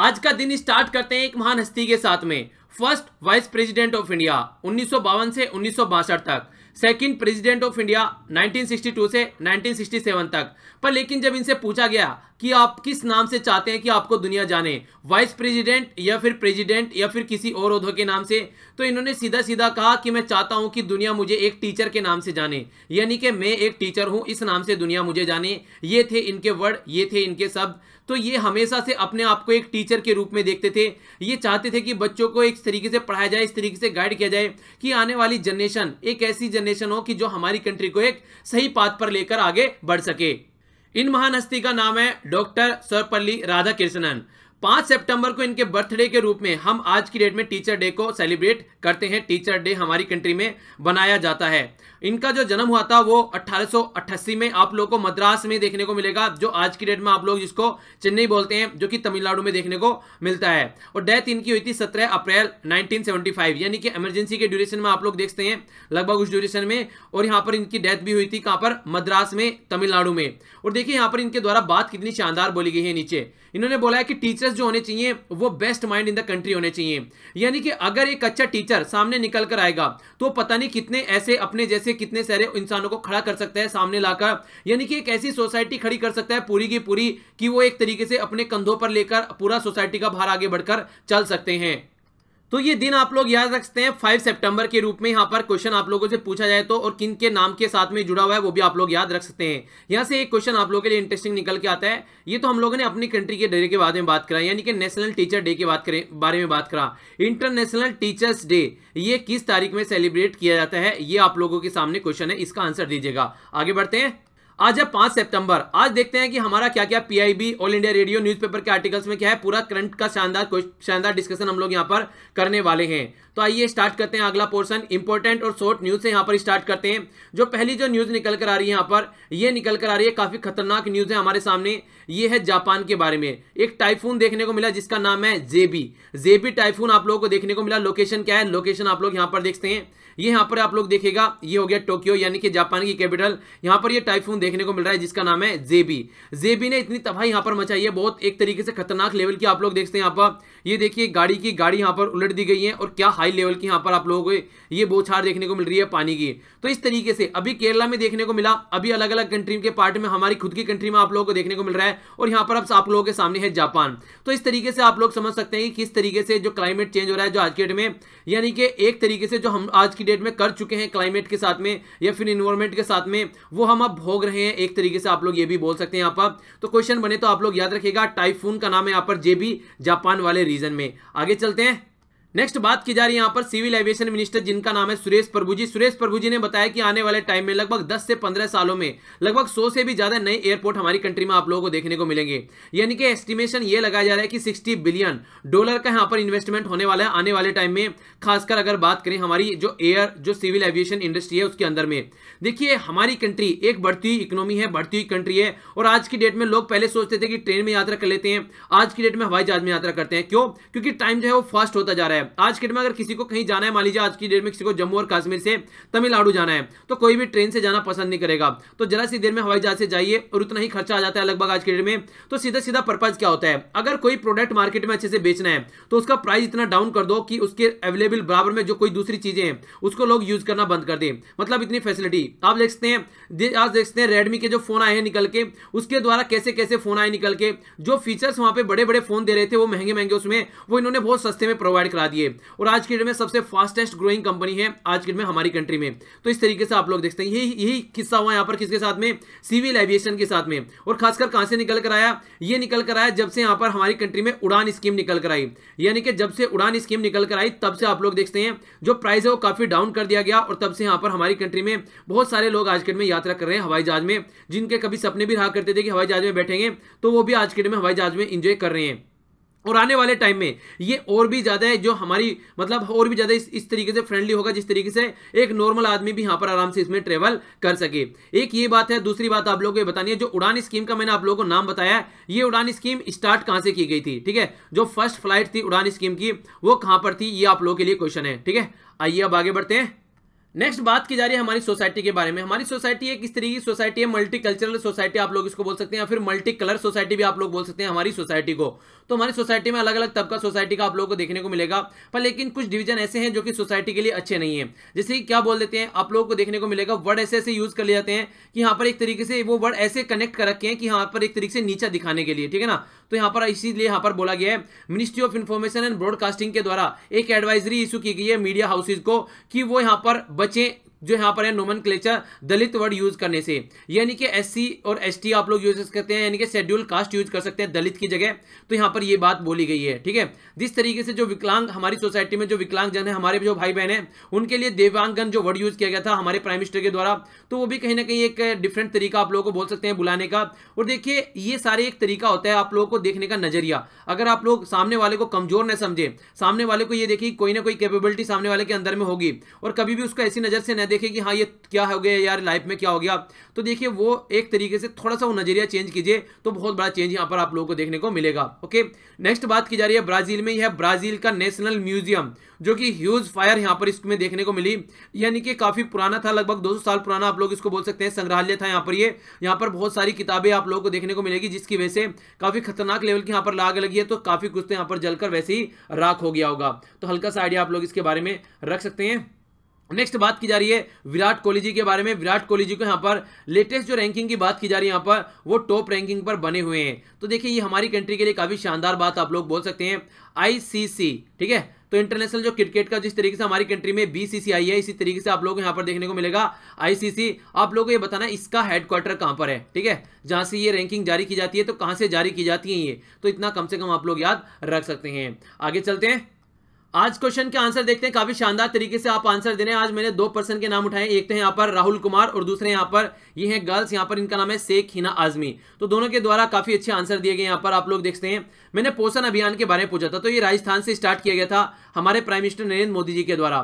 आज का दिन स्टार्ट करते हैं एक महान हस्ती के साथ में। First vice president of India 1952 से 1962 तक, सेकंड प्रेसिडेंट ऑफ इंडिया 1962 से 1967 तक। पर लेकिन जब इनसे पूछा गया कि आप किस नाम से चाहते हैं कि आपको दुनिया जाने, वाइस प्रेसिडेंट या फिर प्रेसिडेंट या फिर किसी और ओहदे के नाम से, तो इन्होंने सीधा सीधा कहा कि मैं चाहता हूं कि दुनिया मुझे एक टीचर के नाम से जाने, यानी कि मैं एक टीचर हूं, इस नाम से दुनिया मुझे जाने। ये थे इनके वर्ड, ये थे इनके शब्द। तो ये हमेशा से अपने आप को एक टीचर के रूप में देखते थे। ये चाहते थे कि बच्चों को एक तरीके से पढ़ाया जाए, इस तरीके से गाइड किया जाए कि आने वाली जनरेशन एक ऐसी जनरेशन हो कि जो हमारी कंट्री को एक सही पाथ पर लेकर आगे बढ़ सके। इन महान हस्ती का नाम है डॉक्टर सर्वपल्ली राधाकृष्णन। 5 सितंबर को इनके बर्थडे के रूप में हम आज की डेट में टीचर डे को सेलिब्रेट करते हैं। टीचर डे हमारी कंट्री में बनाया जाता है। इनका जो जन्म हुआ था वो 1888 में आप लोगों को मद्रास में देखने को मिलेगा, जो आज की डेट में आप लोग जिसको चेन्नई बोलते हैं, जो कि तमिलनाडु में देखने को मिलता है। और डेथ इनकी हुई थी 17 अप्रैल 1975, यानी कि इमरजेंसी के ड्यूरेशन में आप लोग देखते हैं लगभग उस ड्यूरेशन में। और यहाँ पर इनकी डेथ भी हुई थी कहाँ पर, मद्रास में, तमिलनाडु में। और देखिए यहाँ पर इनके द्वारा बात कितनी शानदार बोली गई है नीचे। इन्होंने बोला है कि टीचर जो होने चाहिए वो best mind in the country होने चाहिए, यानी कि अगर एक अच्छा टीचर सामने निकल कर आएगा तो पता नहीं कितने ऐसे अपने जैसे कितने सारे इंसानों को खड़ा कर सकता है सामने लाकर, यानी कि एक ऐसी सोसाइटी खड़ी कर सकता है पूरी की पूरी कि वो एक तरीके से अपने कंधों पर लेकर पूरा सोसाइटी का भार आगे बढ़कर चल सकते हैं। तो ये दिन आप लोग याद रखते हैं 5 सितंबर के रूप में। यहाँ पर क्वेश्चन आप लोगों से पूछा जाए तो, और किन के नाम के साथ में जुड़ा हुआ है वो भी आप लोग याद रख सकते हैं। यहाँ से एक क्वेश्चन आप लोगों के लिए इंटरेस्टिंग निकल के आता है। ये तो हम लोगों ने अपनी कंट्री के डे के बारे में बात करा, यानी कि नेशनल टीचर डे के बारे में बात करा। इंटरनेशनल टीचर्स डे ये किस तारीख में सेलिब्रेट किया जाता है, ये आप लोगों के सामने क्वेश्चन है, इसका आंसर दीजिएगा। आगे बढ़ते हैं। आज है 5 सितंबर। आज देखते हैं कि हमारा क्या क्या PIB all India radio newspaper के आर्टिकल्स में क्या है, पूरा करंट का शानदार डिस्कशन हम लोग यहाँ पर करने वाले हैं। तो आइए स्टार्ट करते हैं अगला पोर्शन। इंपॉर्टेंट और शॉर्ट न्यूज़ से यहाँ पर स्टार्ट करते हैं। जो पहली जो न्यूज़ निकल कर आ रही है यहाँ पर, ये निकल कर आ रही है, काफ़ी खतरनाक न्यूज़ है हमारे सामने। ये है जापान के बारे में। एक टाइफून देखने को मिला जिसका नाम है जेबी टाइफून आप लोगों को देखने को मिला। लोकेशन क्या है, लोकेशन आप लोग यहाँ पर देखते हैं। ये यहाँ पर आप लोग देखेगा, ये हो गया टोक्यो, यानी कि जापान की कैपिटल। यहाँ पर ये टाइफून देखने को मिल रहा है जिसका नाम है जेबी ने इतनी तबाही यहाँ पर मचाई है, बहुत एक तरीके से खतरनाक लेवल की। आप लोग देखते हैं यहाँ पर, ये देखिए गाड़ी यहाँ पर उलट दी गई है, और क्या हाई लेवल की यहाँ पर आप लोगों को ये बौछार देखने को मिल रही है पानी की। तो इस तरीके से अभी केरला में देखने को मिला, अभी अलग अलग कंट्री के पार्ट में हमारी खुद की कंट्री में आप लोगों को देखने को मिल रहा है, और यहाँ पर अब आप लोगों के सामने है जापान। तो इस तरीके से आप लोग समझ सकते हैं कि किस तरीके से जो क्लाइमेट चेंज हो रहा है जो आज की डेट में, यानी कि एक तरीके से जो हम आज की डेट में कर चुके हैं क्लाइमेट के साथ में या फिर एनवायरमेंट के साथ में, वो हम अब भोग रहे हैं एक तरीके से, आप लोग ये भी बोल सकते हैं यहाँ पर। तो क्वेश्चन बने तो आप लोग याद रखिएगा, टाइफून का नाम है यहाँ पर जेबी, जापान वाले रीजन में। आगे चलते हैं। नेक्स्ट बात की जा रही है यहाँ पर सिविल एविएशन मिनिस्टर जिनका नाम है सुरेश प्रभु जी। सुरेश प्रभु जी ने बताया कि आने वाले टाइम में लगभग 10 से 15 सालों में लगभग 100 से भी ज़्यादा नए एयरपोर्ट हमारी कंट्री में आप लोगों को देखने को मिलेंगे, यानी कि एस्टिमेशन ये लगाया जा रहा है कि $60 बिलियन का यहाँ पर इन्वेस्टमेंट होने वाला है आने वाले टाइम में, खासकर अगर बात करें हमारी जो एयर जो सिविल एविएशन इंडस्ट्री है उसके अंदर में। देखिए हमारी कंट्री एक बढ़ती हुई इकोनॉमी है, बढ़ती हुई कंट्री है, और आज की डेट में लोग पहले सोचते थे कि ट्रेन में यात्रा कर लेते हैं, आज की डेट में हवाई जहाज में यात्रा करते हैं। क्यों? क्योंकि टाइम जो है वो फास्ट होता जा रहा है। आज की डेट में अगर किसी को कहीं जाना है, मान लीजिए आज की डेट में किसी को जम्मू और कश्मीर से तमिलनाडु जाना है, तो कोई भी ट्रेन से जाना पसंद नहीं करेगा, तो जरा सी देर में हवाई जहाज से जाइए और उतना ही खर्चा आ जाता है लगभग आज की डेट में। तो सीधा सीधा पर्पज क्या होता है, अगर कोई प्रोडक्ट मार्केट में अच्छे से बेचना है तो उसका प्राइस इतना डाउन कर दो कि उसके अवेलेबल बराबर में जो कोई दूसरी चीजें हैं उसको लोग यूज करना बंद कर दें, मतलब इतनी फैसिलिटी। आप देखते हैं, आज देखते हैं रेडमी के जो फोन आए हैं निकल के, उसके द्वारा कैसे कैसे फोन आए निकल के, जो फीचर्स वहां पर बड़े बड़े फोन दे रहे थे वो महंगे महंगे, उसमें वो इन्होंने बहुत सस्ते में प्रोवाइड करा दिए। और आज के डेट में सबसे फास्टेस्ट ग्रोइंग कंपनी है आज के डेट में हमारी कंट्री में। तो इस तरीके से आप लोग देखते हैं, यही किस्सा हुआ यहाँ पर किसके साथ में, सिविल एविएशन के साथ में। और खासकर कहां से निकल कर आया, ये निकल कर आया जब से यहाँ पर हमारी कंट्री में उड़ान स्कीम निकल कर आई, यानी कि जब से उड़ान स्कीम निकल कर आई तब से आप लोग देखते हैं जो प्राइस है वो काफी डाउन कर दिया गया, और तब से यहाँ पर हमारी कंट्री में बहुत सारे लोग आज के डेट में यात्रा कर रहे हैं हवाई जहाज में। जिनके कभी सपने भी रहा करते थे कि हवाई जहाज में बैठेंगे, तो वो भी आज के डेट में हवाई जहाज में एंजॉय कर रहे हैं। और आने वाले टाइम में ये और भी ज़्यादा है जो हमारी, मतलब और भी ज़्यादा इस तरीके से फ्रेंडली होगा जिस तरीके से एक नॉर्मल आदमी भी यहाँ पर आराम से इसमें ट्रेवल कर सके। एक ये बात है। दूसरी बात आप लोगों को ये बतानी है, जो उड़ान स्कीम का मैंने आप लोगों को नाम बताया, ये उड़ान स्कीम स्टार्ट कहाँ से की गई थी, ठीक है? जो फर्स्ट फ्लाइट थी उड़ान स्कीम की वो कहाँ पर थी, ये आप लोगों के लिए क्वेश्चन है, ठीक है? आइए अब आगे बढ़ते हैं। नेक्स्ट बात की जा रही है हमारी सोसाइटी के बारे में। हमारी सोसाइटी एक इस तरीके की सोसाइटी है, मल्टी कल्चरल सोसाइटी आप लोग इसको बोल सकते हैं, या फिर मल्टी कलर सोसाइटी भी आप लोग बोल सकते हैं हमारी सोसाइटी को। तो हमारी सोसाइटी में अलग अलग तबका सोसाइटी का आप लोगों को देखने को मिलेगा, पर लेकिन कुछ डिवीजन ऐसे हैं जो कि सोसाइटी के लिए अच्छे नहीं है। जैसे क्या बोल देते हैं आप लोगों को देखने को मिलेगा, वर्ड ऐसे ऐसे यूज कर लिए जाते हैं कि यहाँ पर एक तरीके से वो वर्ड ऐसे कनेक्ट कर रखे हैं कि यहाँ पर एक तरीके से नीचा दिखाने के लिए, ठीक है ना। तो यहाँ पर इसीलिए यहाँ पर बोला गया है ministry of information and broadcasting के द्वारा एक एडवाइजरी इशू की गई है मीडिया हाउसेज को कि वो यहाँ पर बचें जो यहाँ पर है नोमेनक्लेचर दलित वर्ड यूज करने से, यानी कि एससी और एसटी आप लोग यूज करते हैं, यानी कि शेड्यूल कास्ट यूज कर सकते हैं दलित की जगह। तो यहाँ पर ये बात बोली गई है, ठीक है। जिस तरीके से जो विकलांग हमारी सोसाइटी में जो विकलांग जन है हमारे जो भाई बहन हैं उनके लिए देवांगन जो वर्ड यूज किया गया था हमारे प्राइम मिनिस्टर के द्वारा, तो वो भी कहीं ना कहीं एक डिफरेंट तरीका आप लोगों को बोल सकते हैं बुलाने का। और देखिए ये सारे एक तरीका होता है आप लोगों को देखने का नजरिया। अगर आप लोग सामने वाले को कमजोर न समझे, सामने वाले को ये देखिए कोई ना कोई कैपेबिलिटी सामने वाले के अंदर में होगी, और कभी भी उसको ऐसी नजर से देखें कि हाँ ये क्या हो गया यार, लाइफ में क्या हो गया। तो देखिए वो एक तरीके से थोड़ा सा वो नजरिया चेंज कीजिए तो बहुत बड़ा चेंज यहाँ पर आप लोगों को देखने को मिलेगा। ओके, नेक्स्ट बात की जा रही है ब्राजील में। यह ब्राजील का नेशनल म्यूजियम जो कि ह्यूज फायर यहाँ पर इसमें देखने को मिली, यानी कि काफी पुराना था, लगभग 200 साल पुराना आप लोग इसको बोल सकते हैं संग्रहालय था यहाँ पर। ये यहाँ पर बहुत सारी किताबें आप लोगों को देखने को मिलेगी जिसकी वजह से काफी खतरनाक लेवल की यहाँ पर आग लगी है, तो काफी कुछ तो यहाँ पर जलकर वैसे ही राख हो गया होगा। तो हल्का सा आइडिया आप लोग इसके बारे में रख सकते हैं। नेक्स्ट बात की जा रही है विराट कोहली जी के बारे में। विराट कोहली जी को यहाँ पर लेटेस्ट जो रैंकिंग की बात की जा रही है यहाँ पर वो टॉप रैंकिंग पर बने हुए हैं। तो देखिए ये हमारी कंट्री के लिए काफ़ी शानदार बात आप लोग बोल सकते हैं। आईसीसी, ठीक है, तो इंटरनेशनल जो क्रिकेट का जिस तरीके से हमारी कंट्री में बीसीसीआई है, इसी तरीके से आप लोग यहाँ पर देखने को मिलेगा आईसीसी। आप लोगों को ये बताना है इसका हेडक्वार्टर कहाँ पर है, ठीक है, जहाँ से ये रैंकिंग जारी की जाती है, तो कहाँ से जारी की जाती है ये, तो इतना कम से कम आप लोग याद रख सकते हैं। आगे चलते हैं, आज क्वेश्चन के आंसर देखते हैं। काफी शानदार तरीके से आप आंसर देने। आज मैंने दो पर्सन के नाम उठाए, एक तो यहाँ पर राहुल कुमार और दूसरे यहाँ पर ये हैं गर्ल्स, यहाँ पर इनका नाम है शेख हिना आजमी। तो दोनों के द्वारा काफी अच्छे आंसर दिए गए यहाँ पर आप लोग देखते हैं। मैंने पोषण अभियान के बारे में पूछा था, तो ये राजस्थान से स्टार्ट किया गया था हमारे प्राइम मिनिस्टर नरेंद्र मोदी जी के द्वारा।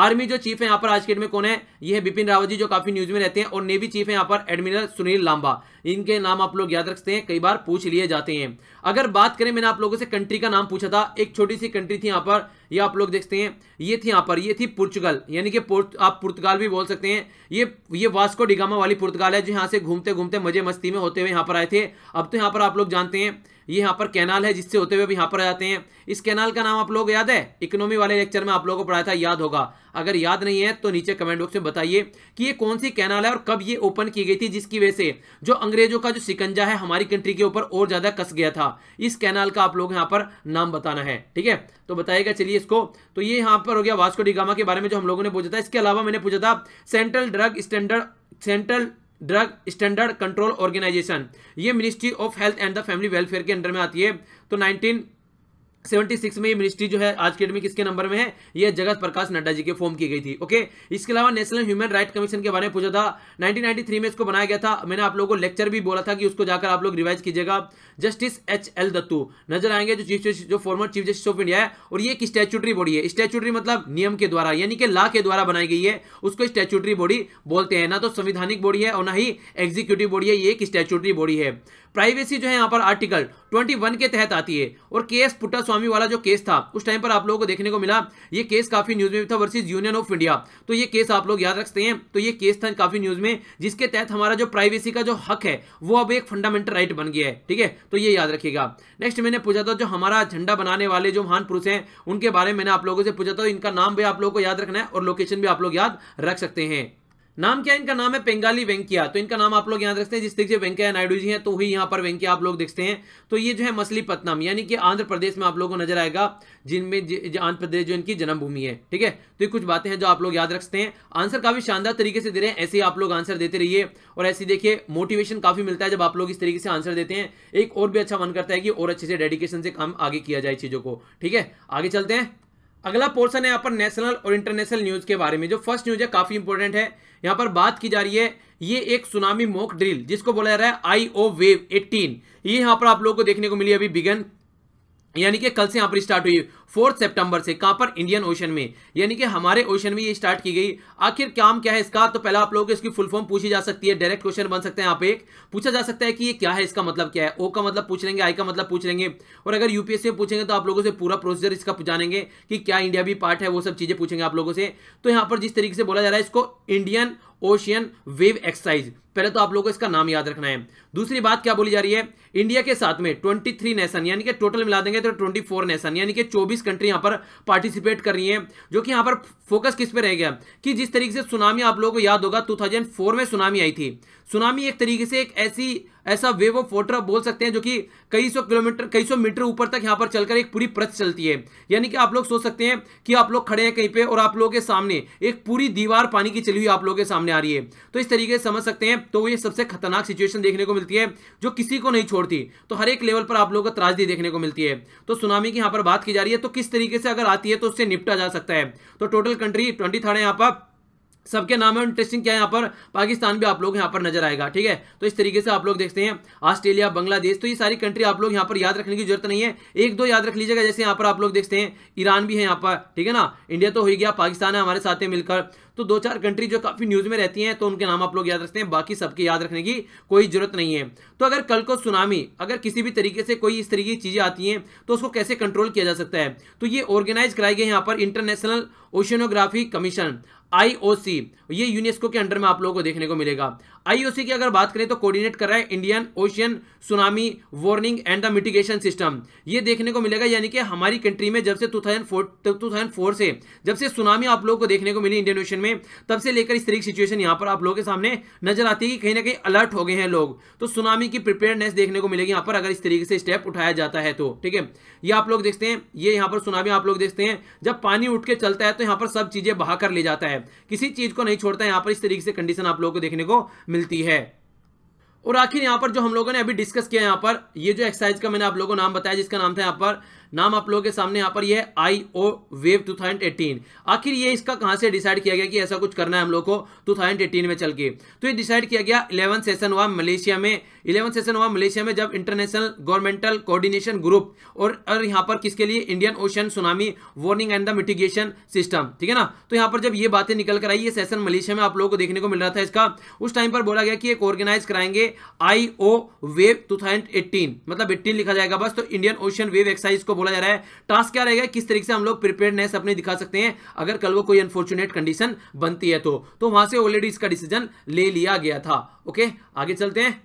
आर्मी जो चीफ है यहाँ पर आज के डेट में कौन है, ये है बिपिन रावत जी जो काफी न्यूज में रहते हैं, और नेवी चीफ है यहाँ पर एडमिरल सुनील लांबा। इनके नाम आप लोग याद रखते हैं, कई बार पूछ लिए जाते हैं। अगर बात करें, मैंने आप लोगों से कंट्री का नाम पूछा था, एक छोटी सी कंट्री थी यहाँ पर, ये आप लोग देखते हैं, ये थी यहाँ पर, ये थी पुर्तगाल, यानी कि आप पुर्तगाल भी बोल सकते हैं। ये वास्को डी गामा वाली पुर्तगाल है जो यहाँ से घूमते घूमते मजे मस्ती में होते हुए यहाँ पर आए थे। अब तो यहाँ पर आप लोग जानते हैं ये यहाँ पर कैनाल है जिससे होते हुए भी यहाँ पर आ जाते हैं। इस कैनाल का नाम आप लोग याद है, इकोनॉमी वाले लेक्चर में आप लोगों को पढ़ाया था, याद होगा। अगर याद नहीं है तो नीचे कमेंट बॉक्स में बताइए कि ये कौन सी कैनाल है और कब ये ओपन की गई थी, जिसकी वजह से जो अंग्रेजों का जो शिकंजा है हमारी कंट्री के ऊपर और ज्यादा कस गया था। इस कैनाल का आप लोग यहाँ पर नाम बताना है, ठीक है, तो बताइएगा। चलिए इसको, तो ये यहाँ पर हो गया वास्को डी गामा के बारे में जो हम लोगों ने पूछा था। इसके अलावा मैंने पूछा था central drug standard control organisation, ये ministry of health and the family welfare के अंडर में आती है। तो 1976 में ये मिनिस्ट्री जो है आज के डेट में किसके नंबर में है, ये जगत प्रकाश नड्डा जी के फॉर्म की गई थी। ओके, इसके अलावा नेशनल ह्यूमन राइट कमीशन के बारे में पूछा था। 1993 में इसको बनाया गया था, मैंने आप लोगों को लेक्चर भी बोला था कि उसको जाकर आप लोग रिवाइज कीजिएगा। जस्टिस HL दत्तु नजर आएंगे जो चीफ जस्टिस, जो former chief justice of India है, और ये एक स्टैट्यूटरी बॉडी है। स्टैट्यूटरी मतलब नियम के द्वारा, यानी कि लॉ के द्वारा बनाई गई है, उसको स्टैट्यूटरी बॉडी बोलते हैं। ना तो संवैधानिक बॉडी है और ना ही एग्जीक्यूटिव बॉडी है, ये एक स्टैट्यूटरी बॉडी है। प्राइवेसी जो है यहाँ पर आर्टिकल 21 के तहत आती है। और केस पुट्टा स्वामी वाला जो केस था उस टाइम पर आप लोगों को देखने को मिला, ये केस काफी न्यूज में भी था, वर्सेस यूनियन ऑफ इंडिया, तो ये केस आप लोग याद रखते हैं। तो ये केस था काफी न्यूज में, जिसके तहत हमारा जो प्राइवेसी का जो हक है वो अब एक फंडामेंटल राइट बन गया है, ठीक है, तो ये याद रखिएगा। नेक्स्ट मैंने पूछा था जो हमारा झंडा बनाने वाले जो महान पुरुष हैं उनके बारे में मैंने आप लोगों से पूछा था, इनका नाम भी आप लोगों को याद रखना है और लोकेशन भी आप लोग याद रख सकते हैं। नाम क्या है, इनका नाम है पेंगाली वेंकैया, तो इनका नाम आप लोग याद रखते हैं। जिस तरीके से वेंकैया नायडू जी हैं तो वही यहाँ पर वेंकैया आप लोग देखते हैं। तो ये जो है मछलीपट्टनम, यानी कि आंध्र प्रदेश में आप लोगों को नजर आएगा, जिनमें आंध्र प्रदेश जो इनकी जन्मभूमि है, ठीक है। तो ये कुछ बातें हैं जो आप लोग याद रख सकते हैं। आंसर काफी शानदार तरीके से दे रहे हैं, ऐसे ही आप लोग आंसर देते रहिए, और ऐसे देखिए मोटिवेशन काफी मिलता है जब आप लोग इस तरीके से आंसर देते हैं। एक और भी अच्छा मन करता है कि और अच्छे से डेडिकेशन से काम आगे किया जाए चीजों को, ठीक है। आगे चलते हैं, अगला पोर्शन है यहाँ पर नेशनल और इंटरनेशनल न्यूज के बारे में। जो फर्स्ट न्यूज है काफी इंपॉर्टेंट है, यहाँ पर बात की जा रही है ये एक सुनामी मॉक ड्रिल जिसको बोला जा रहा है IO वेव 18, ये यहाँ पर आप लोगों को देखने को मिली अभी बिगन, यानी कि कल से यहाँ पर स्टार्ट हुई। 4 सितंबर से कहां पर, इंडियन ओशन में, यानी कि हमारे ओशन में ये स्टार्ट की गई। आखिर काम क्या है इसका? तो पहला आप लोगों को इसकी फुल फॉर्म पूछी जा सकती है, डायरेक्ट क्वेश्चन बन सकते हैं। यहाँ पे पूछा जा सकता है कि ये क्या है, इसका मतलब क्या है। ओ का मतलब पूछ लेंगे, आई का मतलब पूछ लेंगे, और अगर यूपीएससी पूछेंगे तो आप लोगों से पूरा प्रोसीजर इसका जानेंगे कि क्या इंडिया भी पार्ट है, वो सब चीजें पूछेंगे आप लोगों से। तो यहाँ पर जिस तरीके से बोला जा रहा है इसको इंडियन ओशियन वेव एक्सरसाइज, पहले तो आप लोगों को इसका नाम याद रखना है। दूसरी बात क्या बोली जा रही है, इंडिया के साथ में 23 नेशन यानी कि टोटल मिला देंगे तो 24 नेशन यानी कि 24 कंट्री यहां पर पार्टिसिपेट कर रही है। जो कि यहां पर फोकस किस पे रहेगा कि जिस तरीके से सुनामी आप लोगों को याद होगा 2004 में सुनामी आई थी। सुनामी एक तरीके से एक ऐसा वेव ऑफ वाटर बोल सकते हैं जो कि कई सौ मीटर ऊपर तक यहाँ पर चलकर एक पूरी परत चलती है, यानी कि आप लोग सोच सकते हैं कि आप लोग खड़े हैं कहीं पे और आप लोगों के सामने एक पूरी दीवार पानी की चली हुई आप लोगों के सामने आ रही है, तो इस तरीके से समझ सकते हैं। तो ये सबसे खतरनाक सिचुएशन देखने को मिलती है जो किसी को नहीं छोड़ती, तो हर एक लेवल पर आप लोगों को त्रासदी देखने को मिलती है। तो सुनामी की यहाँ पर बात की जा रही है, तो किस तरीके से अगर आती है तो उससे निपटा जा सकता है। तो टोटल कंट्री 23 यहाँ पर, सबके नाम है इंटरेस्टिंग क्या है, यहाँ पर पाकिस्तान भी आप लोग यहाँ पर नजर आएगा, ठीक है। तो इस तरीके से आप लोग देखते हैं ऑस्ट्रेलिया, बांग्लादेश, तो ये सारी कंट्री आप लोग यहाँ पर याद रखने की जरूरत नहीं है, एक दो याद रख लीजिएगा। जैसे यहाँ पर आप लोग देखते हैं ईरान भी है यहाँ पर, ठीक है ना, इंडिया तो हो गया, पाकिस्तान है हमारे साथ मिलकर, तो 2-4 कंट्री जो काफी न्यूज में रहती हैं तो उनके नाम आप लोग याद रखते हैं, बाकी सबके याद रखने की कोई जरूरत नहीं है। तो अगर कल को सुनामी अगर किसी भी तरीके से कोई इस तरीके की चीजें आती हैं तो उसको कैसे कंट्रोल किया जा सकता है, तो ये ऑर्गेनाइज कराए गए यहाँ पर इंटरनेशनल ओशियोग्राफी कमीशन IOC, ये यूनेस्को के अंडर में आप लोगों को देखने को मिलेगा। IOC की अगर बात करें तो कोऑर्डिनेट कर रहा है Indian ocean tsunami warning and the mitigation system, ये देखने को मिलेगा। यानी कि हमारी कंट्री में जब से 2004 से जब से सुनामी आप लोगों को देखने को मिली इंडियन ओशन में, तब से लेकर इस तरीके की सिचुएशन यहां पर आप लोगों के सामने नजर आती है कि कहीं ना कहीं अलर्ट हो गए हैं लोग, तो सुनामी की प्रिपेयर्डनेस देखने को मिलेगी यहां पर अगर इस तरीके से स्टेप उठाया जाता है तो, ठीक है। ये आप लोग देखते हैं, ये यहां पर सुनामी आप लोग देखते हैं जब पानी उठ के चलता है तो यहां पर सब चीजें बहा कर ले जाता है, किसी चीज को नहीं छोड़ता है, यहां पर इस तरीके से कंडीशन आप लोगों को देखने को मिलती है। और आखिर यहाँ पर जो हम लोगों ने अभी डिस्कस किया यहाँ पर, ये जो एक्सरसाइज का मैंने आप लोगों को नाम बताया जिसका नाम था यहाँ पर, नाम आप लोगों के सामने यहाँ पर, यह IO वेव 2018। आखिर ये इसका कहाँ से डिसाइड किया गया कि ऐसा कुछ करना है हम लोग को 2018 में चल के, तो ये डिसाइड किया गया 11 सेशन हुआ मलेशिया में, 11 सेशन हुआ मलेशिया में जब इंटरनेशनल गवर्नमेंटल कोऑर्डिनेशन ग्रुप और यहाँ पर किसके लिए Indian ocean tsunami warning and the mitigation system, ठीक है ना। तो यहाँ पर जब ये बातें निकल कर आई, ये सेशन मलेशिया में आप लोगों को देखने को मिल रहा था इसका, उस टाइम पर बोला गया कि एक ऑर्गेनाइज कराएंगे IO वेव 2018, मतलब 18 लिखा जाएगा बस। तो इंडियन ओशन वेव एक्सरसाइज को बोला जा रहा है, टास्क क्या रहेगा, किस तरीके से हम लोग प्रिपेयर्डनेस अपनी दिखा सकते हैं अगर कल को कोई अनफॉर्चुनेट कंडीशन बनती है तो वहां से ऑलरेडी इसका डिसीजन ले लिया गया था। ओके, आगे चलते हैं।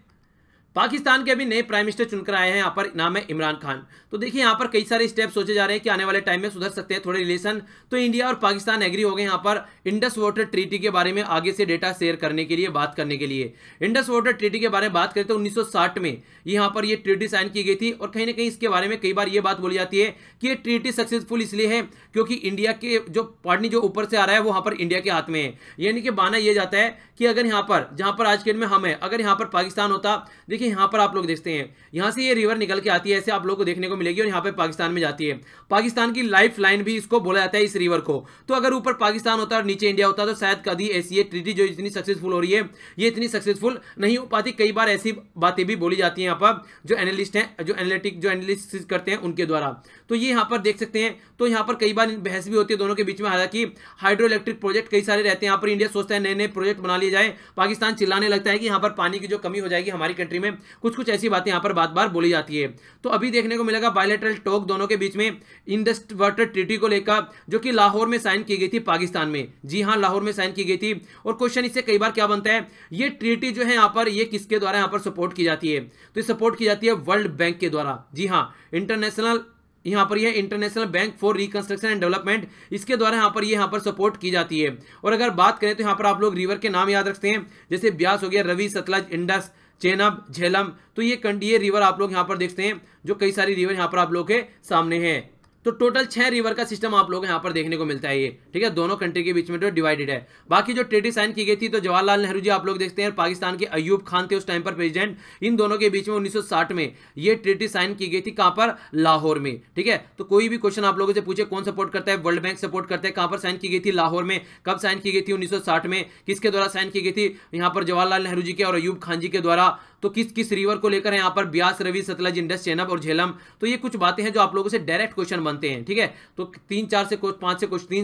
पाकिस्तान के अभी नए प्राइम मिनिस्टर चुनकर आए हैं, यहाँ पर नाम है इमरान खान। तो देखिए यहाँ पर कई सारे स्टेप सोचे जा रहे हैं कि आने वाले टाइम में सुधर सकते हैं थोड़े रिलेशन। तो इंडिया और पाकिस्तान एग्री हो गए यहाँ पर इंडस वाटर ट्रीटी के बारे में आगे से डेटा शेयर करने के लिए, बात करने के लिए। इंडस वाटर ट्रीटी के बारे में बात करें तो 1960 में यहाँ पर यह ट्रीटी साइन की गई थी, और कहीं ना कहीं इसके बारे में कई बार ये बात बोली जाती है कि ये ट्रीटी सक्सेसफुल इसलिए है क्योंकि इंडिया के जो पानी जो ऊपर से आ रहा है वो यहाँ पर इंडिया के हाथ में है। यानी कि माना यह जाता है कि अगर यहाँ पर जहाँ पर आज के डेट में हम हैं, अगर यहाँ पर पाकिस्तान होता, देखिए यहाँ पर आप लोग देखते हैं यहाँ से ये रिवर निकल के आती है, ऐसे आप लोगों को देखने को मिलेगी और यहाँ पे पाकिस्तान में जाती है। पाकिस्तान की लाइफ लाइन भी इसको बोला जाता है, इस रिवर को। तो अगर ऊपर पाकिस्तान होता और नीचे इंडिया होता तो शायद कभी ऐसी ट्रीटी जो इतनी सक्सेसफुल हो रही है ये इतनी सक्सेसफुल नहीं हो पाती। कई बार ऐसी बातें भी बोली जाती है यहाँ पर जो एनालिस्ट हैं, जो एनालिसिस करते हैं उनके द्वारा। तो ये यहाँ पर देख सकते हैं, तो यहाँ पर कई बार बहस भी होती है दोनों के बीच में। हालांकि हाइड्रो इलेक्ट्रिक प्रोजेक्ट कई सारे रहते हैं यहाँ पर, इंडिया सोचता है नए नए प्रोजेक्ट बना लिए जाए, पाकिस्तान चिल्लाने लगता है कि यहाँ पर पानी की जो कमी हो जाएगी हमारी कंट्री में। कुछ ऐसी बातें यहाँ पर बार-बार बोली जाती है। तो अभी देखने को मिलेगा बायलैटरल टॉक दोनों के बीच में इंडस वाटर ट्रीटी को लेकर, जो कि लाहौर में साइन की गई थी पाकिस्तान में। जी हां, लाहौर में साइन की गई थी। और क्वेश्चन इससे कई बार क्या बनता है, ये ट्रीटी जो है यहाँ पर ये किसके द्वारा यहाँ पर सपोर्ट की जाती है, तो सपोर्ट की जाती है वर्ल्ड बैंक के द्वारा। जी हाँ, इंटरनेशनल यहाँ पर यह international bank for reconstruction and development, इसके द्वारा यहाँ पर सपोर्ट की जाती है। और अगर बात करें तो यहाँ पर आप लोग रिवर के नाम याद रखते हैं, जैसे ब्यास हो गया, रवि, सतलज, इंडस, चेनाब, झेलम। तो ये रिवर आप लोग यहाँ पर देखते हैं, जो कई सारी रिवर यहाँ पर आप लोग के सामने हैं। तो टोटल 6 रिवर का सिस्टम आप लोग यहाँ पर देखने को मिलता है ये, ठीक है, दोनों कंट्री के बीच में जो डिवाइडेड है। बाकी जो ट्रीटी साइन की गई थी तो जवाहरलाल नेहरू जी आप लोग देखते हैं, पाकिस्तान के अयूब खान थे उस टाइम पर प्रेसिडेंट, इन दोनों के बीच में 1960 में ये ट्रीटी साइन की गई थी। कहाँ पर? लाहौर में, ठीक है। तो कोई भी क्वेश्चन आप लोगों से पूछे कौन सपोर्ट करता है, वर्ल्ड बैंक सपोर्ट करता है। कहाँ पर साइन की गई थी? लाहौर में। कब साइन की गई थी? 1960 में। किसके द्वारा साइन की गई थी? यहाँ पर जवाहरलाल नेहरू जी के और अयूब खान जी के द्वारा। तो किस किस रिवर को लेकर यहाँ पर ब्यास, रवि, सतलज, इंडस, चेनाब और झेलम। तो ये कुछ बातें हैं जो आप लोगों से डायरेक्ट क्वेश्चन बनते हैं, ठीक है। तो तीन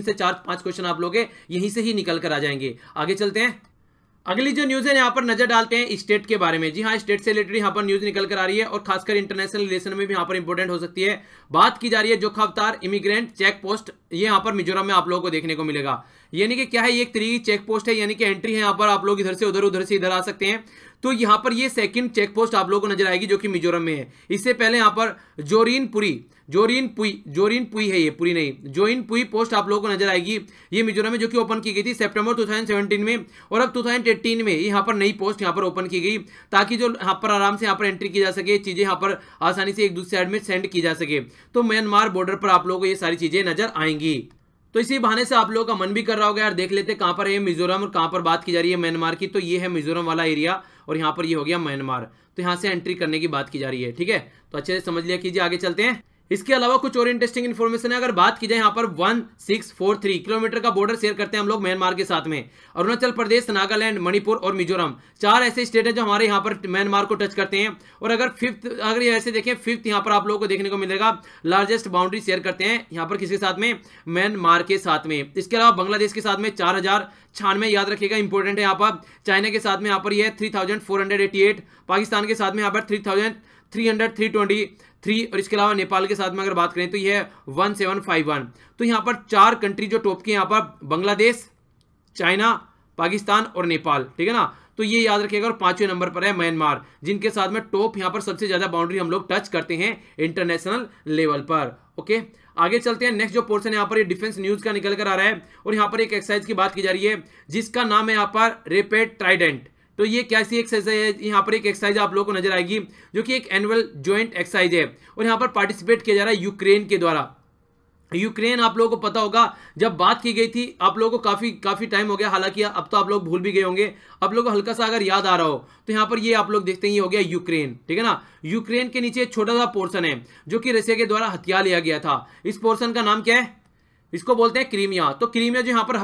से चार पांच क्वेश्चन आप लोग यहीं से ही निकल कर आ जाएंगे। आगे चलते हैं, अगली जो न्यूज है यहाँ पर नजर डालते हैं स्टेट के बारे में। जी हाँ, स्टेट से रिलेटेड यहाँ पर न्यूज निकल कर आ रही है और खासकर इंटरनेशनल रिलेशन में भी यहाँ पर इंपॉर्टेंट हो सकती है। बात की जा रही है जोखा अवतार इमिग्रेंट चेक पोस्ट, ये यहाँ पर मिजोरम में आप लोगों को देखने को मिलेगा। यानी कि क्या है, ये एक तरीके की चेक पोस्ट है, यानी कि एंट्री है यहाँ पर, आप लोग इधर से उधर, उधर से इधर आ सकते हैं। तो यहाँ पर ये सेकंड चेक पोस्ट आप लोगों को नजर आएगी जो कि मिजोरम में है। इससे पहले यहाँ पर जोरिनपुई है, ये पुरी नहीं, जोरिनपुई पोस्ट आप लोगों को नजर आएगी, ये मिजोरम में, जो कि ओपन की गई थी सितंबर 2017 में और अब 2018 में यहाँ पर नई पोस्ट यहाँ पर ओपन की गई, ताकि जो यहाँ पर आराम से यहाँ पर एंट्री की जा सके, चीजें यहाँ पर आसानी से एक दूसरे साइड में सेंड की जा सके। तो म्यांमार बॉर्डर पर आप लोगों को ये सारी चीजें नजर आएंगी। तो इसी बहाने से आप लोगों का मन भी कर रहा होगा, यार देख लेते कहाँ पर है मिजोरम और कहाँ पर बात की जा रही है म्यांमार की। तो ये है मिजोरम वाला एरिया और यहाँ पर ये हो गया म्यांमार। तो यहाँ से एंट्री करने की बात की जा रही है, ठीक है। तो अच्छे से समझ लिया कीजिए, आगे चलते हैं। इसके अलावा कुछ और इंटरेस्टिंग इन्फॉर्मेशन है। अगर बात की जाए यहाँ पर 1643 किलोमीटर का बॉर्डर शेयर करते हैं हम लोग म्यांमार के साथ में। अरुणाचल प्रदेश, नागालैंड, मणिपुर और मिजोरम, चार ऐसे स्टेट हैं जो हमारे यहाँ पर म्यांमार को टच करते हैं। और अगर ऐसे देखें फिफ्थ यहाँ पर आप लोगों को देखने को मिलेगा, लार्जेस्ट बाउंड्री शेयर करते हैं यहाँ पर किसके साथ में, म्यांमार के साथ में। इसके अलावा बांग्लादेश के साथ में 4096, याद रखिएगा इंपॉर्टेंट है यहाँ पर। चाइना के साथ में यहाँ पर यह 3488, पाकिस्तान के साथ में यहाँ पर 3323 और इसके अलावा नेपाल के साथ में अगर बात करें तो यह 1751। तो यहाँ पर चार कंट्री जो टॉप की यहाँ पर, बांग्लादेश, चाइना, पाकिस्तान और नेपाल, ठीक है ना। तो ये याद रखिएगा। और पांचवें नंबर पर है म्यांमार, जिनके साथ में टॉप यहाँ पर सबसे ज्यादा बाउंड्री हम लोग टच करते हैं इंटरनेशनल लेवल पर। ओके, आगे चलते हैं। नेक्स्ट जो पोर्शन यहाँ पर ये डिफेंस न्यूज का निकल कर आ रहा है और यहाँ पर एक एक्सरसाइज की बात की जा रही है जिसका नाम है यहाँ पर रेपिड ट्राइडेंट। तो ये कैसी एक्सरसाइज है, यहाँ पर एक एक्सरसाइज आप लोगों को नजर आएगी जो कि एक एनुअल ज्वाइंट एक्सरसाइज है और यहाँ पर पार्टिसिपेट किया जा रहा है यूक्रेन के द्वारा। यूक्रेन आप लोगों को पता होगा, जब बात की गई थी आप लोगों को काफ़ी टाइम हो गया, हालांकि अब तो आप लोग भूल भी गए होंगे, आप लोगों को हल्का सा अगर याद आ रहा हो तो यहाँ पर ये आप लोग देखते हैं, ये हो गया यूक्रेन, ठीक है ना। यूक्रेन के नीचे एक छोटा सा पोर्शन है जो कि रशिया के द्वारा हथिया लिया गया था। इस पोर्शन का नाम क्या है, इसको बोलते हैं क्रीमिया। तो क्रीमिया जो यहाँ पर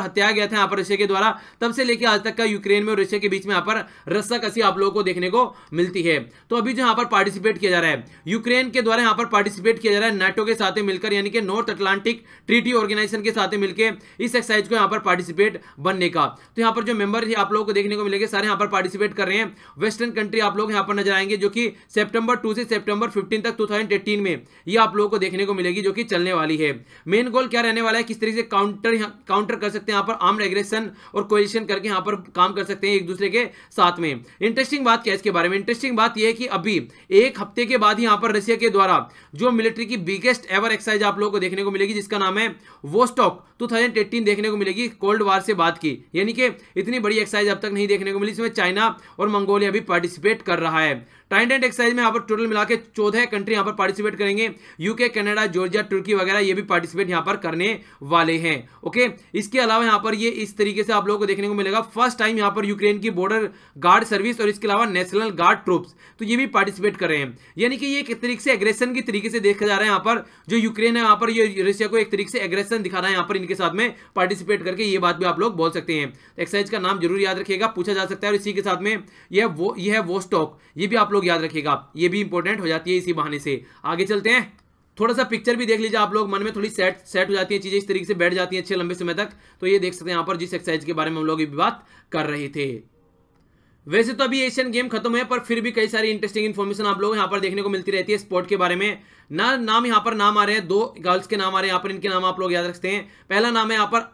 हत्या गया था यहाँ पर रशिया के द्वारा, तब से लेकर आज तक का यूक्रेन में और रशिया के बीच में यहाँ पर रस्साकसी आप लोगों को देखने को मिलती है। तो अभी जो यहाँ पर पार्टिसिपेट किया जा रहा है यूक्रेन के द्वारा, यहाँ पर पार्टिसिपेट किया जा रहा है नाटो के साथ मिलकर, यानी कि नॉर्थ अटलांटिक ट्रीटी ऑर्गेनाइजेशन के साथ मिलकर इस एक्सरसाइज को यहाँ पर पार्टिसिपेट बनने का। तो यहाँ पर जो मेंबर आप लोगों को देखने को मिलेंगे सारे यहाँ पर पार्टिसिपेट कर रहे हैं। वेस्टर्न कंट्री आप लोग यहाँ पर नजर आएंगे जो कि सेप्टेम्बर 2 से सेप्टेम्बर 15 तक 2018 में ये आप लोगों को देखने को मिलेगी, जो कि चलने वाली है। गोल क्या रहने वाला है, किस तरीके से काउंटर कर सकते हैं यहाँ पर आर्म्ड एग्रेशन और कोएलिशन करके यहाँ पर काम कर सकते हैं एक दूसरे के साथ में। इंटरेस्टिंग बात क्या है इसके बारे में, इंटरेस्टिंग बात यह है कि अभी एक हफ्ते के बाद यहाँ पर रशिया के द्वारा जो मिलिट्री की बिगेस्ट एवर एक्सरसाइज आप लोगों को देखने को मिलेगी जिसका नाम है वोस्टॉक 2018 देखने को मिलेगी, कोल्ड वार से बाद की, यानी कि इतनी बड़ी एक्सरसाइज अब तक नहीं देखने को मिली। इसमें चाइना और मंगोलिया भी पार्टिसिपेट कर रहा है। ट्राइडेंट एक्सरसाइज में यहाँ पर टोटल मिला के 14 कंट्री यहाँ पर पार्टिसिपेट करेंगे, यूके, कनाडा, जॉर्जिया, तुर्की वगैरह ये भी पार्टिसिपेट यहाँ पर करने वाले हैं। ओके, इसके अलावा यहाँ पर ये इस तरीके से आप लोगों को देखने को मिलेगा। फर्स्ट टाइम यहाँ पर यूक्रेन की बॉर्डर गार्ड सर्विस और इसके अलावा नेशनल गार्ड ट्रूप्स तो ये भी पार्टिसिपेट कर रहे हैं, यानी कि ये एक तरीके से एग्रेशन की तरीके से देखा जा रहा है। यहाँ पर जो यूक्रेन है यहाँ पर ये रशिया को एक तरीके से एग्रेशन दिखा रहा है यहाँ पर इनके साथ में पार्टिसिपेट करके, ये बात भी आप लोग बोल सकते हैं। एक्सरसाइज का नाम जरूर याद रखिएगा, पूछा जा सकता है। और इसी के साथ में यह वोस्टॉक, ये भी आप लोग याद रखिएगा, ये भी इंपॉर्टेंट हो जाती है इसी बहाने से। आगे चलते हैं, थोड़ा सा पिक्चर भी देख लीजिए आप लोग, मन में थोड़ी सेट हो जाती है चीजें, इस तरीके से बैठ जाती हैं अच्छे लंबे समय तक। तो ये देख सकते हैं यहाँ पर जिस एक्सरसाइज के बारे में हम लोग बात कर रहे थे। वैसे तो अभी एशियन गेम खत्म है पर फिर भी कई सारी इंटरेस्टिंग इन्फॉर्मेशन आप लोग यहाँ पर देखने को मिलती रहती है स्पोर्ट के बारे में। नाम यहाँ पर नाम आ रहे हैं, दो गर्ल्स के नाम आ रहे हैं यहाँ पर, इनके नाम आप लोग याद रखते हैं। पहला नाम है यहाँ पर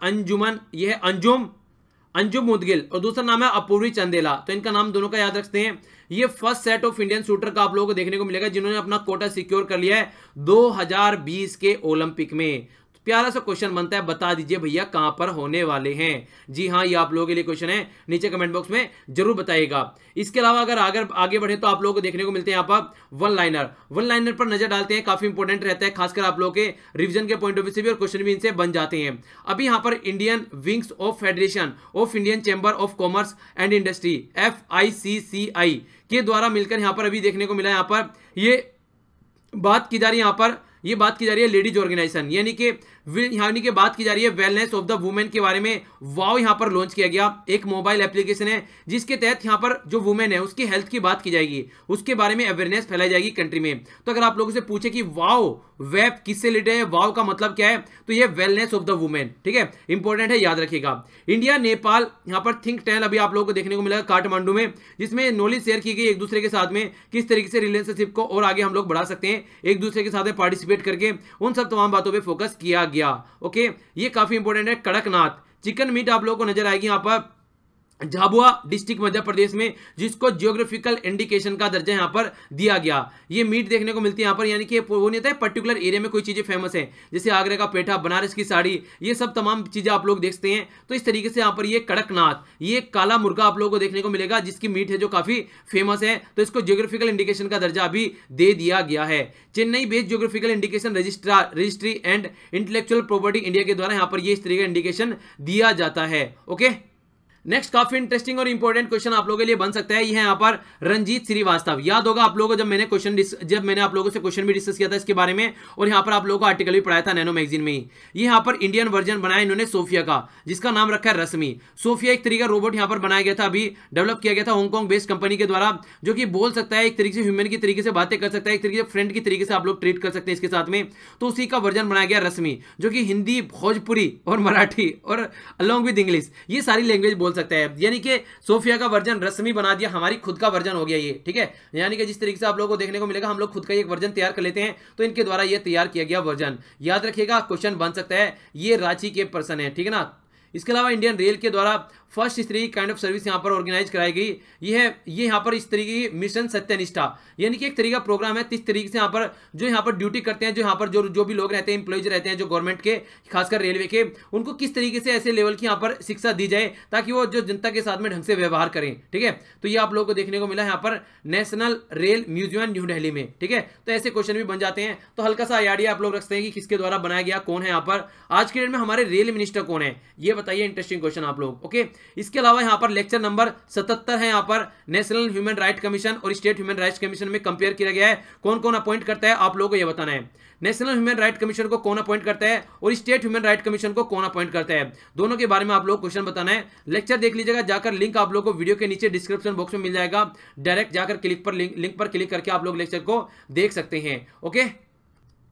अंजुम मुदगिल और दूसरा नाम है अपूर्वी चंदेला। तो इनका नाम दोनों का याद रखते हैं। ये first set of Indian shooter का आप लोगों को देखने को मिलेगा जिन्होंने अपना कोटा सिक्योर कर लिया है 2020 के ओलंपिक में। प्यारा सा क्वेश्चन बनता है, बता दीजिए भैया कहां पर होने वाले हैं। जी हाँ, ये आप लोगों के लिए क्वेश्चन है, नीचे कमेंट बॉक्स में जरूर बताइएगा। इसके अलावा अगर आगे बढ़े तो आप लोगों को देखने को मिलते हैं यहाँ पर वन लाइनर पर नजर डालते हैं, काफी इंपॉर्टेंट रहता है खासकर आप लोगों के रिविजन के पॉइंट ऑफ व्यू से भी, और क्वेश्चन भी इनसे बन जाते हैं। अभी यहाँ पर Indian wings of federation of Indian chamber of commerce and industry FICCI के द्वारा मिलकर यहाँ पर अभी देखने को मिला, यहाँ पर ये बात की जा रही है यहाँ पर ये बात की जा रही है लेडीज ऑर्गेनाइजेशन यानी कि बात की जा रही है वेलनेस ऑफ द वुमेन के बारे में। वाओ, यहाँ पर लॉन्च किया गया एक मोबाइल एप्लीकेशन है जिसके तहत यहाँ पर जो वुमेन है उसकी हेल्थ की बात की जाएगी, उसके बारे में अवेयरनेस फैलाई जाएगी कंट्री में। तो अगर आप लोगों से पूछे कि वाओ वेब किससे रिलेटेड है, वाओ का मतलब क्या है, तो ये वेलनेस ऑफ द वुमेन, ठीक है, इंपॉर्टेंट है, याद रखिएगा। इंडिया नेपाल यहाँ पर थिंक टैंक अभी आप लोगों को देखने को मिलेगा काठमांडू में, जिसमें नॉलेज शेयर की गई एक दूसरे के साथ में किस तरीके से रिलेशनशिप को और आगे हम लोग बढ़ा सकते हैं एक दूसरे के साथ पार्टिसिपेट करके, उन सब तमाम बातों पर फोकस किया गया। ओके, ये काफी इंपॉर्टेंट है। कड़कनाथ चिकन मीट आप लोगों को नजर आएगी यहाँ पर झाबुआ डिस्ट्रिक्ट मध्य प्रदेश में, जिसको जियोग्राफिकल इंडिकेशन का दर्जा यहाँ पर दिया गया। ये मीट देखने को मिलती है यहाँ पर, यानी कि वो नहीं होता है पर्टिकुलर एरिया में कोई चीज़ें फेमस हैं, जैसे आगरा का पेठा, बनारस की साड़ी, ये सब तमाम चीज़ें आप लोग देखते हैं। तो इस तरीके से यहाँ पर ये कड़कनाथ, ये काला मुर्गा आप लोगों को देखने को मिलेगा जिसकी मीट है जो काफ़ी फेमस है, तो इसको जियोग्राफिकल इंडिकेशन का दर्जा अभी दे दिया गया है। Chennai based geographical indication registry and intellectual property India के द्वारा यहाँ पर ये इस तरीके का इंडिकेशन दिया जाता है। ओके, नेक्स्ट काफी इंटरेस्टिंग और इंपॉर्टेंट क्वेश्चन आप लोगों के लिए बन सकता है, ये है यहाँ पर रंजीत श्रीवास्तव। याद होगा आप लोगों को जब मैंने आप लोगों से क्वेश्चन भी डिस्कस किया था इसके बारे में, और यहाँ पर आप लोगों को आर्टिकल भी पढ़ाया था नैनो मैगजीन में ही। ये यहाँ पर इंडियन वर्जन बनाया इन्होंने सोफिया का, जिसका नाम रखा है रश्मि। सोफिया एक तरीके का रोबोट यहाँ पर बनाया गया था, अभी डेवलप किया गया था हांगकॉन्ग बेस्ड कंपनी के द्वारा, जो कि बोल सकता है, एक तरीके से ह्यूमन की तरीके से बातें कर सकता है, एक तरीके से फ्रेंड की तरीके से आप लोग ट्रीट कर सकते हैं इसके साथ में। तो उसी का वर्जन बनाया गया रश्मि, जो कि हिंदी, भोजपुरी और मराठी और अलॉन्ग विद इंग्लिश, ये सारी लैंग्वेज सकता है। यानी कि सोफिया का वर्जन रश्मि बना दिया, हमारी खुद का वर्जन हो गया ये, ठीक है। यानी कि जिस तरीके से आप लोगों को देखने को मिलेगा, हम लोग खुद का एक वर्जन तैयार कर लेते हैं, तो इनके द्वारा ये तैयार किया गया वर्जन, याद रखिएगा क्वेश्चन बन सकता है। ये रांची के पर्सन है, ठीक है ना। इसके अलावा इंडियन रेल के द्वारा फर्स्ट स्त्री काइंड ऑफ सर्विस यहाँ पर ऑर्गेनाइज कराई गई। ये यहाँ पर इस तरीके की मिशन सत्यनिष्ठा, यानी कि एक तरीके का प्रोग्राम है, किस तरीके से यहाँ पर जो ड्यूटी करते हैं, जो यहाँ पर जो भी लोग रहते हैं, एम्प्लॉयज रहते हैं जो गवर्नमेंट के, खासकर रेलवे के, उनको किस तरीके से ऐसे लेवल की यहाँ पर शिक्षा दी जाए ताकि वो जो जनता के साथ में ढंग से व्यवहार करें, ठीक है। तो ये आप लोगों को देखने को मिला यहाँ पर national rail museum new Delhi में, ठीक है। तो ऐसे क्वेश्चन भी बन जाते हैं, तो हल्का सा आइडिया आप लोग रखते हैं कि किसके द्वारा बनाया गया, कौन है यहाँ पर आज के डेट में हमारे रेल मिनिस्टर कौन है, ये बताइए, इंटरेस्टिंग क्वेश्चन आप लोग। ओके, इसके अलावा यहाँ पर लेक्चर नंबर 77 है, यहाँ पर नेशनल ह्यूमन राइट कमीशन और स्टेट ह्यूमन राइट्स कमीशन में कंपेयर किया गया है, कौन कौन अपॉइंट करता है आप लोगों को ये बताना है। नेशनल ह्यूमन राइट कमीशन को कौन अपॉइंट करता है और स्टेट ह्यूमन राइट कमीशन को कौन अपॉइंट करता है, दोनों के बारे में आप लोग क्वेश्चन बताना है। लेक्चर देख लीजिएगा जाकर, लिंक आप लोग को वीडियो के नीचे डिस्क्रिप्शन बॉक्स में मिल जाएगा, डायरेक्ट जाकर लिंक पर क्लिक करके आप लोग लेक्चर को देख सकते हैं। ओके,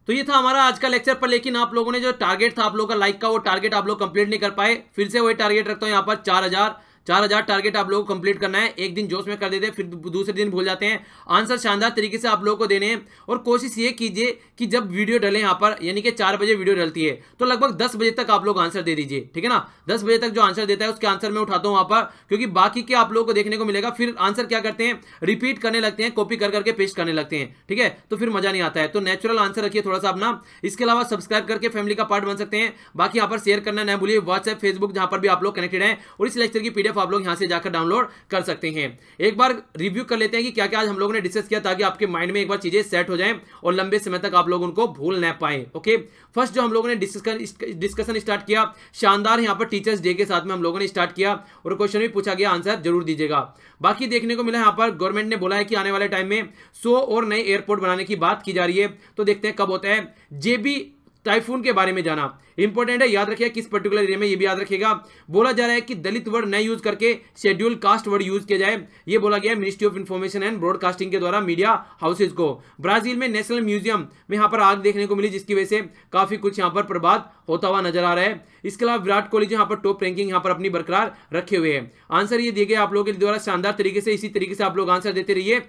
तो ये था हमारा आज का लेक्चर। पर लेकिन आप लोगों ने जो टारगेट था आप लोगों का लाइक का, वो टारगेट आप लोग कंप्लीट नहीं कर पाए, फिर से वही टारगेट रखता हूँ यहाँ पर 4000 टारगेट आप लोगों को कंप्लीट करना है। एक दिन जोश में कर देते हैं, फिर दूसरे दिन भूल जाते हैं। आंसर शानदार तरीके से आप लोगों को देने हैं, और कोशिश ये कीजिए कि जब वीडियो डले यहाँ पर, यानी कि 4 बजे वीडियो डलती है, तो लगभग 10 बजे तक आप लोग आंसर दे दीजिए, ठीक है ना। 10 बजे तक जो आंसर देता है उसके आंसर मैं उठाता हूँ वहाँ पर, क्योंकि बाकी के आप लोगों को देखने को मिलेगा फिर आंसर क्या करते हैं, रिपीट करने लगते हैं, कॉपी कर करके पेस्ट करने लगते हैं, ठीक है, तो फिर मजा नहीं आता है। तो नेचुरल आंसर रखिए थोड़ा सा अपना। इसके अलावा सब्सक्राइब करके फैमिली का पार्ट बन सकते हैं, बाकी यहाँ पर शेयर करना ना भूलिए, व्हाट्सएप फेसबुक जहाँ पर भी आप लोग कनेक्टेड हैं, और इस लेक्चर की PDF आप लोग यहां से जाकर डाउनलोड कर सकते हैं। एक बार रिव्यू कर लेते हैं कि क्या-क्या आज हम लोगों ने डिस्कस किया, ताकि आपके माइंड में एक बार चीजें सेट हो जाएं और लंबे समय तक आप लोग उनको भूल ना पाए। ओके, फर्स्ट जो हम लोगों ने डिस्कशन स्टार्ट किया, शानदार यहां पर टीचर्स डे के साथ में हम लोगों ने स्टार्ट किया, और क्वेश्चन भी पूछा गया, आंसर जरूर दीजिएगा। बाकी देखने को मिला यहां पर गवर्नमेंट ने बोला है कि आने वाले टाइम में 100 और नए एयरपोर्ट बनाने की बात की जा रही है, तो देखते हैं कब होता है। जेबी टाइफून के बारे में जाना इंपॉर्टेंट है, याद रखिएगा किस पर्टिकुलर एरिया में, ये भी याद रखिएगा। बोला जा रहा है कि दलित वर्ड न यूज करके शेड्यूल कास्ट वर्ड यूज किया जाए, ये बोला गया है ministry of information and broadcasting के द्वारा मीडिया हाउसेज को। ब्राजील में नेशनल म्यूजियम में यहाँ पर आग देखने को मिली, जिसकी वजह से काफी कुछ यहाँ पर प्रभाव होता हुआ नजर आ रहा है। इसके अलावा विराट कोहली जो यहाँ पर टॉप रैंकिंग यहाँ पर अपनी बरकरार रखे हुए हैं। आंसर ये दिए गए आप लोगों के द्वारा शानदार तरीके से, इसी तरीके से आप लोग आंसर देते रहिए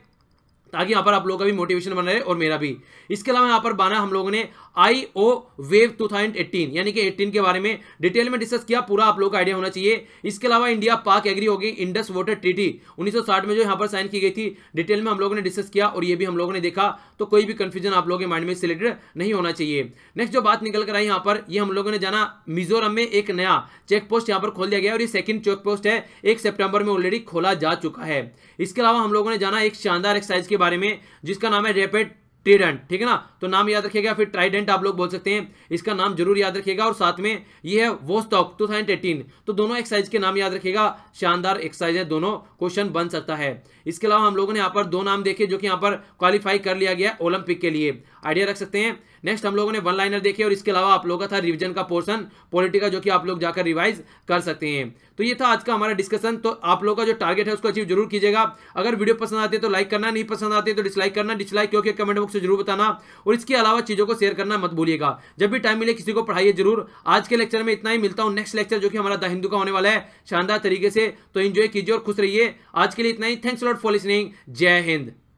ताकि यहाँ पर आप लोगों का भी मोटिवेशन बना रहे और मेरा भी। इसके अलावा यहाँ पर बाना हम लोगों ने IO वेव 2018 यानी कि 18 के बारे में डिटेल में डिस्कस किया, पूरा आप लोगों का आइडिया होना चाहिए। इसके अलावा इंडिया पाक एग्री हो गई, इंडस वाटर ट्रीटी 1960 में जो यहाँ पर साइन की गई थी, डिटेल में हम लोगों ने डिस्कस किया और ये भी हम लोगों ने देखा, तो कोई भी कंफ्यूजन आप लोगों के माइंड में से रिलेटेड नहीं होना चाहिए। नेक्स्ट जो बात निकल कर आई यहाँ पर, ये हम लोगों ने जाना मिजोरम में एक नया चेक पोस्ट यहाँ पर खोल दिया गया, और ये सेकंड चेक पोस्ट है, 1 सितंबर में ऑलरेडी खोला जा चुका है। इसके अलावा हम लोगों ने जाना एक शानदार एक्सरसाइज के बारे में, जिसका नाम है रैपिड ट्राइडेंट, ठीक है ना, तो नाम याद रखिएगा, फिर ट्राइडेंट आप लोग बोल सकते हैं, इसका नाम जरूर याद रखिएगा। और साथ में ये है वोस्टॉक 2018, तो दोनों एक्सरसाइज के नाम याद रखिएगा, शानदार एक्सरसाइज है, दोनों क्वेश्चन बन सकता है। इसके अलावा हम लोगों ने यहाँ पर दो नाम देखे जो कि यहाँ पर क्वालिफाई कर लिया गया ओलंपिक के लिए, आइडिया रख सकते हैं। नेक्स्ट हम लोगों ने वन लाइनर देखे, और इसके अलावा आप लोगों का था रिवीजन का पोर्शन पॉलिटी का, जो कि आप लोग जाकर रिवाइज कर सकते हैं। तो ये था आज का हमारा डिस्कशन। तो आप लोगों का जो टारगेट है उसको अचीव जरूर कीजिएगा। अगर वीडियो पसंद आती है तो लाइक करना, नहीं पसंद आती है तो डिसलाइक करना, डिसलाइक क्योंकि कमेंट बॉक्स से जरूर बताना, और इसके अलावा चीजों को शेयर करना मत भूलिएगा। जब भी टाइम मिले किसी को पढ़ाइए जरूर। आज के लेक्चर में इतना ही, मिलता हूँ नेक्स्ट लेक्चर जो कि हमारा द हिंदू का होने वाला है शानदार तरीके से। तो एंजॉय कीजिए और खुश रहिए। आज के लिए इतना ही, thanks a lot for listening, जय हिंद।